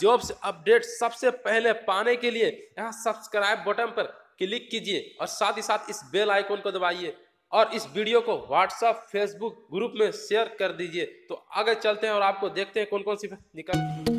Jobs update सबसे पहले पाने के लिए यहाँ सब्सक्राइब बटन पर क्लिक कीजिए और साथ ही साथ इस बेल आइकॉन को दबाइए और इस वीडियो को व्हाट्सएप फेसबुक ग्रुप में शेयर कर दीजिए। तो आगे चलते हैं और आपको देखते हैं कौन कौन सी निकल